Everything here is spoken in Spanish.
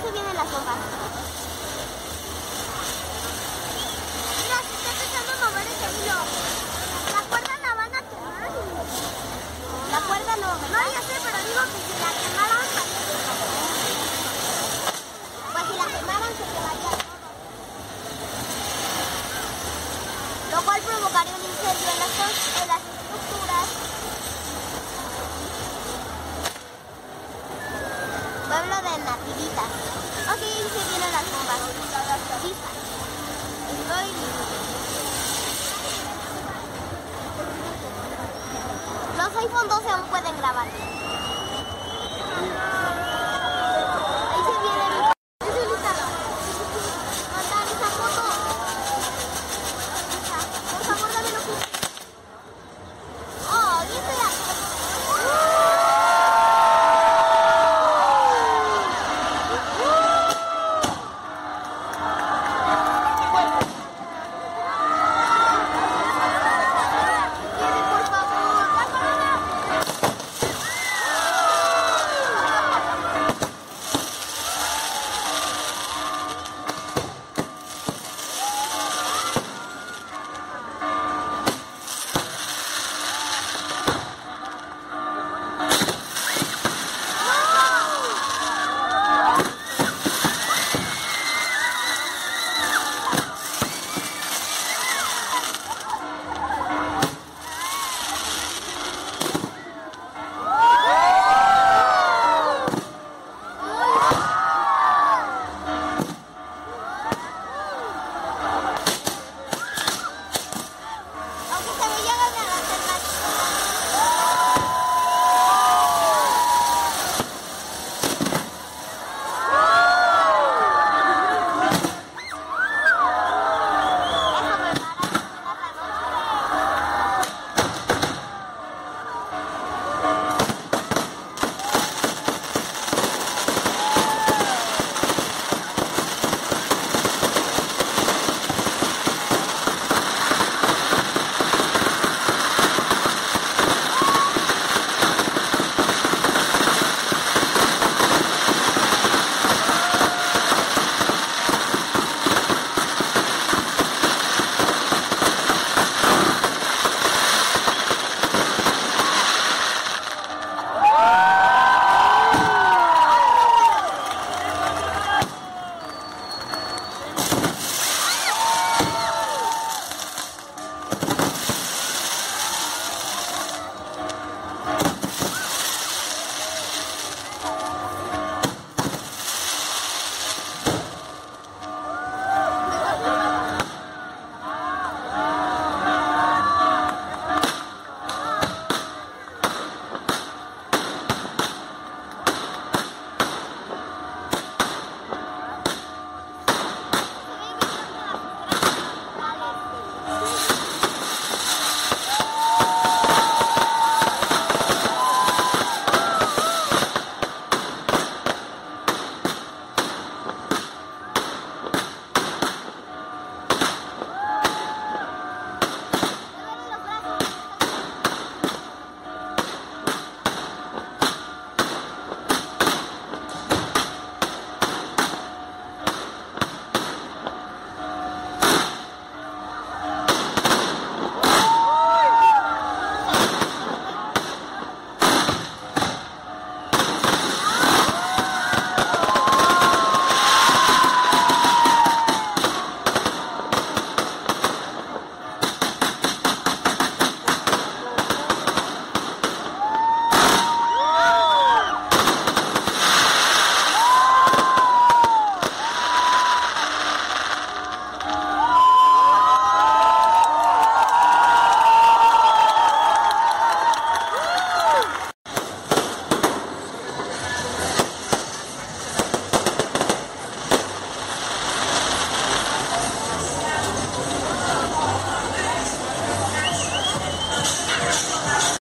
eso vienen las hojas. Mira, se está empezando a mover ese hilo. La cuerda la van a quemar. La cuerda no. No, ya sé, pero digo que si la quemaran, pues si la quemaran se quemaría todo. Lo cual provocaría un incendio en las estructuras. Pueblo de nativitas. Ok, se vienen las bombas. Chispas. Estoy listo. Los iPhone 12 aún pueden grabar.